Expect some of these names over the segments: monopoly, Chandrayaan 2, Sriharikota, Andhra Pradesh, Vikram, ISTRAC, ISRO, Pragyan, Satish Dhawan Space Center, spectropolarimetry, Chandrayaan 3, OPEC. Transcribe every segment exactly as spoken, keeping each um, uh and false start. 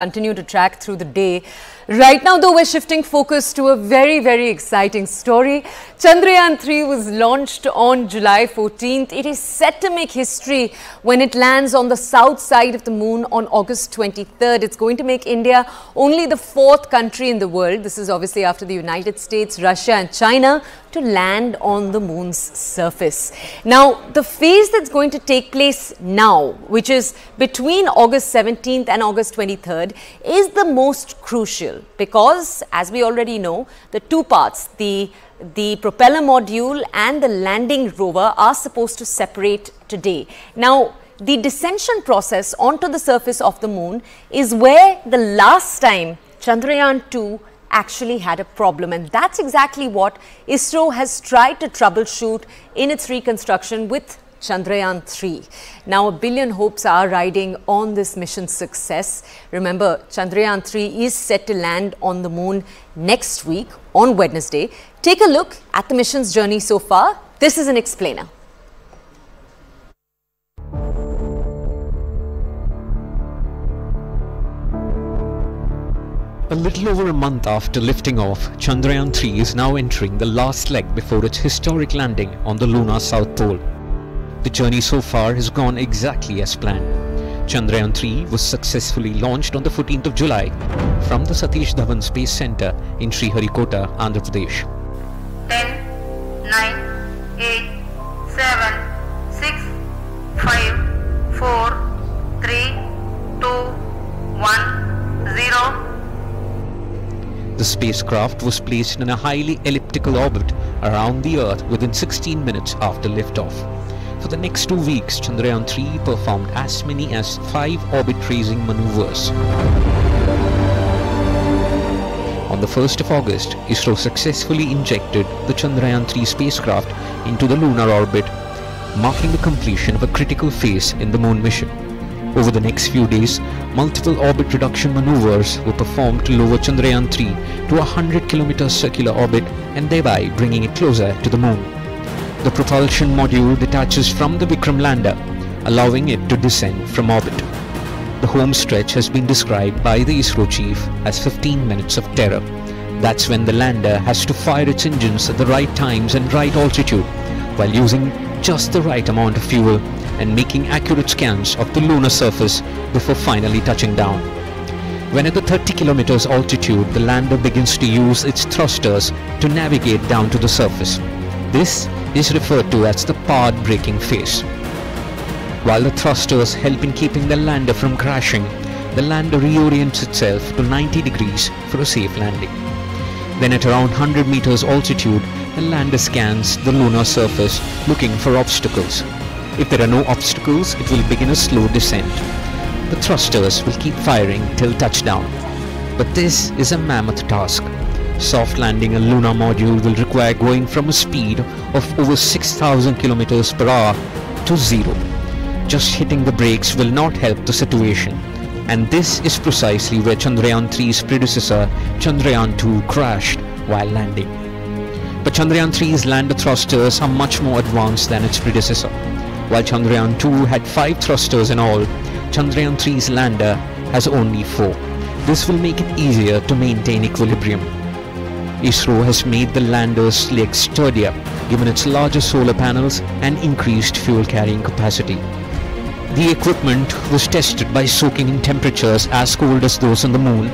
Continue to track through the day. Right now though, we're shifting focus to a very, very exciting story. Chandrayaan three was launched on July fourteenth. It is set to make history when it lands on the south side of the moon on August twenty-third. It's going to make India only the fourth country in the world. This is obviously after the United States, Russia and China to land on the moon's surface. Now, the phase that's going to take place now, which is between August seventeenth and August twenty-third, is the most crucial because, as we already know, the two parts, the the propeller module and the landing rover, are supposed to separate today. Now, the descension process onto the surface of the moon is where the last time Chandrayaan two actually had a problem, and that's exactly what ISRO has tried to troubleshoot in its reconstruction with Chandrayaan three. Now, a billion hopes are riding on this mission's success. Remember, Chandrayaan three is set to land on the moon next week on Wednesday. Take a look at the mission's journey so far. This is an explainer. A little over a month after lifting off, Chandrayaan three is now entering the last leg before its historic landing on the lunar south pole. The journey so far has gone exactly as planned. Chandrayaan three was successfully launched on the fourteenth of July from the Satish Dhawan Space Center in Sriharikota, Andhra Pradesh. ten, nine, eight, seven, six, five, four, three, two, one, zero. The spacecraft was placed in a highly elliptical orbit around the Earth within sixteen minutes after liftoff. For the next two weeks, Chandrayaan three performed as many as five orbit-raising maneuvers. On the first of August, ISRO successfully injected the Chandrayaan three spacecraft into the lunar orbit, marking the completion of a critical phase in the moon mission. Over the next few days, multiple orbit reduction maneuvers were performed to lower Chandrayaan three to a one hundred kilometer circular orbit and thereby bringing it closer to the moon. The propulsion module detaches from the Vikram lander, allowing it to descend from orbit. The home stretch has been described by the ISRO chief as fifteen minutes of terror. That's when the lander has to fire its engines at the right times and right altitude, while using just the right amount of fuel and making accurate scans of the lunar surface before finally touching down. When at the thirty kilometers altitude, the lander begins to use its thrusters to navigate down to the surface. This is referred to as the pad braking phase. While the thrusters help in keeping the lander from crashing, the lander reorients itself to ninety degrees for a safe landing. Then at around one hundred meters altitude, the lander scans the lunar surface looking for obstacles. If there are no obstacles, it will begin a slow descent. The thrusters will keep firing till touchdown. But this is a mammoth task. Soft landing a lunar module will require going from a speed of over six thousand kilometers per hour to zero. Just hitting the brakes will not help the situation. And this is precisely where Chandrayaan three's predecessor, Chandrayaan two, crashed while landing. But Chandrayaan three's lander thrusters are much more advanced than its predecessor. While Chandrayaan two had five thrusters in all, Chandrayaan three's lander has only four. This will make it easier to maintain equilibrium. ISRO has made the lander's legs sturdier, given its larger solar panels and increased fuel carrying capacity. The equipment was tested by soaking in temperatures as cold as those on the moon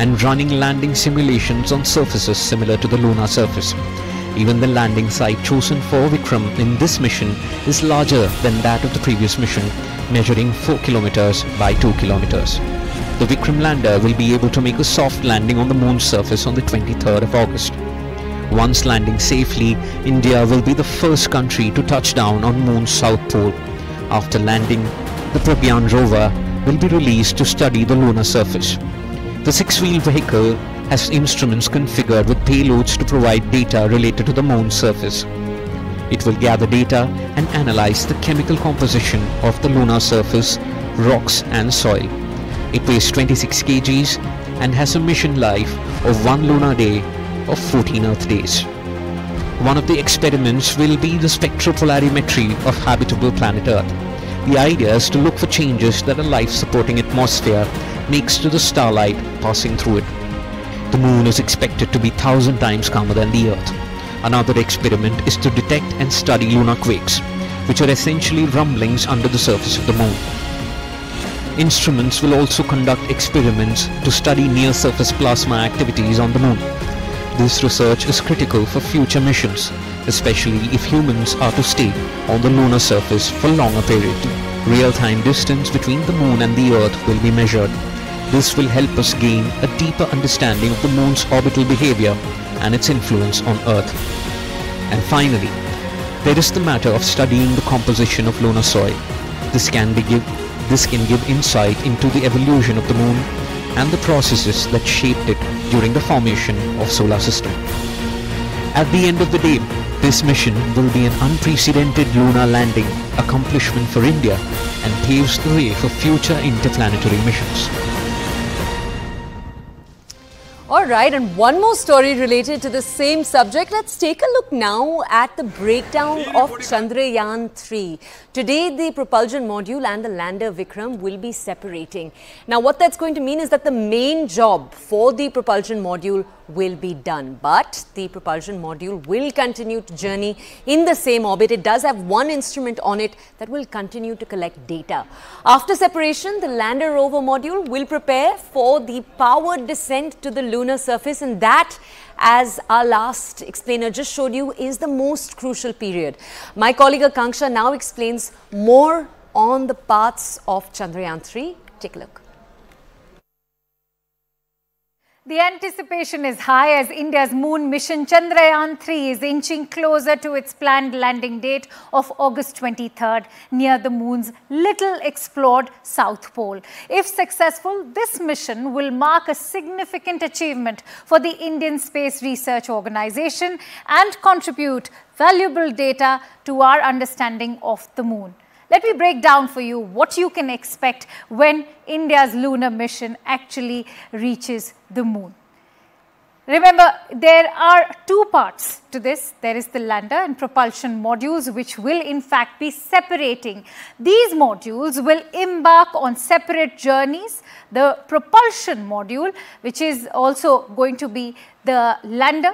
and running landing simulations on surfaces similar to the lunar surface. Even the landing site chosen for Vikram in this mission is larger than that of the previous mission, measuring four kilometers by two kilometers. The Vikram lander will be able to make a soft landing on the moon's surface on the twenty-third of August. Once landing safely, India will be the first country to touch down on moon's south pole. After landing, the Pragyan rover will be released to study the lunar surface. The six-wheel vehicle has instruments configured with payloads to provide data related to the moon's surface. It will gather data and analyze the chemical composition of the lunar surface, rocks and soil. It weighs twenty-six kilograms and has a mission life of one lunar day or fourteen Earth days. One of the experiments will be the spectropolarimetry of habitable planet Earth. The idea is to look for changes that a life-supporting atmosphere next to the starlight passing through it. The moon is expected to be thousand times calmer than the Earth. Another experiment is to detect and study lunar quakes, which are essentially rumblings under the surface of the moon. Instruments will also conduct experiments to study near-surface plasma activities on the moon. This research is critical for future missions, especially if humans are to stay on the lunar surface for longer periods. Real-time distance between the moon and the Earth will be measured. This will help us gain a deeper understanding of the moon's orbital behavior and its influence on Earth. And finally, there is the matter of studying the composition of lunar soil. This can be give, this can give insight into the evolution of the moon and the processes that shaped it during the formation of solar system. At the end of the day, this mission will be an unprecedented lunar landing accomplishment for India and paves the way for future interplanetary missions. Alright, and one more story related to the same subject. Let's take a look now at the breakdown of Chandrayaan three. Today, the propulsion module and the lander Vikram will be separating. Now, what that's going to mean is that the main job for the propulsion module will be done. But the propulsion module will continue to journey in the same orbit. It does have one instrument on it that will continue to collect data. After separation, the lander rover module will prepare for the powered descent to the lunar lunar surface, and that, as our last explainer just showed you, is the most crucial period. My colleague Akanksha now explains more on the paths of Chandrayaan three. Take a look. The anticipation is high as India's moon mission Chandrayaan three is inching closer to its planned landing date of August twenty-third near the moon's little explored South Pole. If successful, this mission will mark a significant achievement for the Indian Space Research Organisation and contribute valuable data to our understanding of the moon. Let me break down for you what you can expect when India's lunar mission actually reaches the moon. Remember, there are two parts to this. There is the lander and propulsion modules, which will in fact be separating. These modules will embark on separate journeys. The propulsion module, which is also going to be the lander,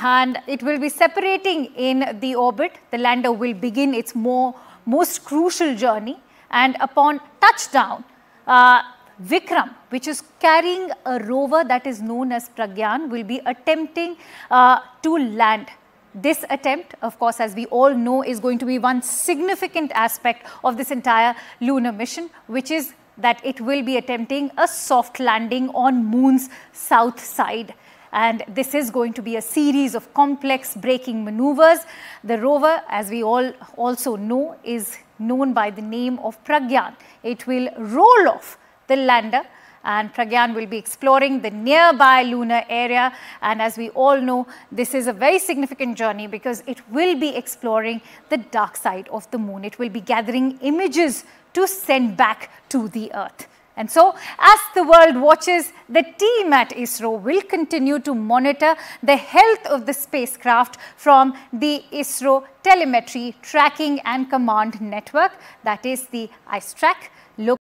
and it will be separating in the orbit. The lander will begin its more most crucial journey, and upon touchdown, uh, Vikram, which is carrying a rover that is known as Pragyan, will be attempting uh, to land. This attempt, of course, as we all know, is going to be one significant aspect of this entire lunar mission, which is that it will be attempting a soft landing on Moon's south side. And this is going to be a series of complex braking maneuvers. The rover, as we all also know, is known by the name of Pragyan. It will roll off the lander, and Pragyan will be exploring the nearby lunar area. And as we all know, this is a very significant journey because it will be exploring the dark side of the moon. It will be gathering images to send back to the Earth. And so, as the world watches, the team at ISRO will continue to monitor the health of the spacecraft from the ISRO Telemetry Tracking and Command Network, that is the I S TRAC.